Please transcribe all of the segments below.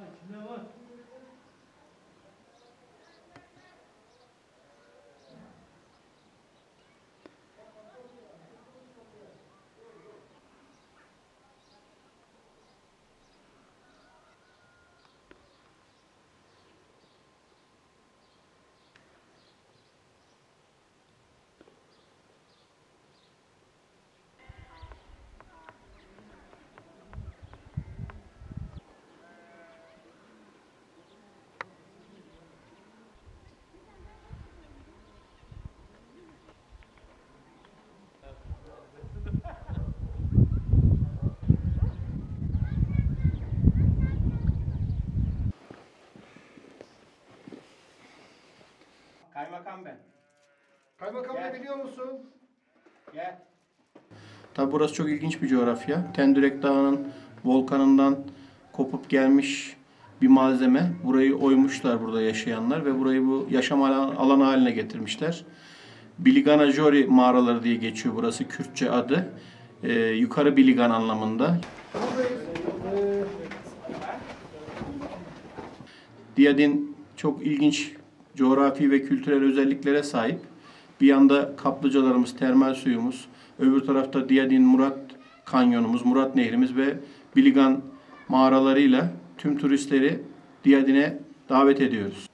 Vay, içinde var. Kaymakam ben. Kaymakam ne biliyor musun? Gel. Tabi burası çok ilginç bir coğrafya. Tendürek Dağı'nın volkanından kopup gelmiş bir malzeme. Burayı oymuşlar burada yaşayanlar ve burayı bu yaşam alanı haline getirmişler. Bilganajori mağaraları diye geçiyor burası, Kürtçe adı. Yukarı Biligan anlamında. Diyadin çok ilginç coğrafi ve kültürel özelliklere sahip. Bir yanda kaplıcalarımız, termal suyumuz, öbür tarafta Diyadin Murat Kanyonumuz, Murat Nehrimiz ve Biligan mağaralarıyla tüm turistleri Diyadin'e davet ediyoruz.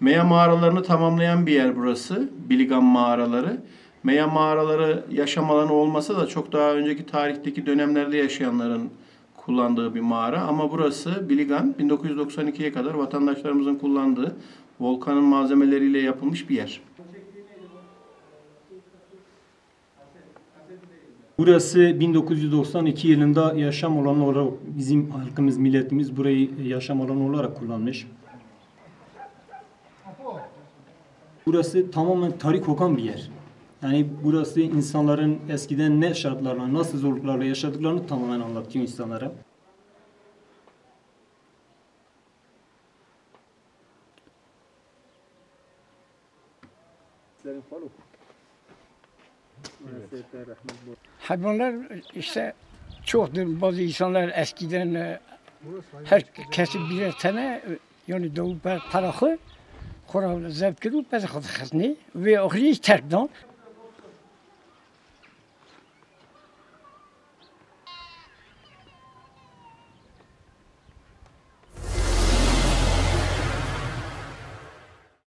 Meya mağaralarını tamamlayan bir yer burası, Biligan mağaraları. Meya mağaraları yaşam alanı olmasa da çok daha önceki tarihteki dönemlerde yaşayanların kullandığı bir mağara. Ama burası Biligan, 1992'ye kadar vatandaşlarımızın kullandığı volkanın malzemeleriyle yapılmış bir yer. Burası 1992 yılında yaşam alanı olarak bizim halkımız, milletimiz burayı yaşam alanı olarak kullanmış. Burası tamamen tarih kokan bir yer. Yani burası insanların eskiden ne şartlarla, nasıl zorluklarla yaşadıklarını tamamen anlatıyor insanlara. Evet. Hayvanlar işte çoktur. Bazı insanlar eskiden herkesi birer tane, yani doğu tarafı. خورا زبکر و پس خود خزنی و آخری ترک دان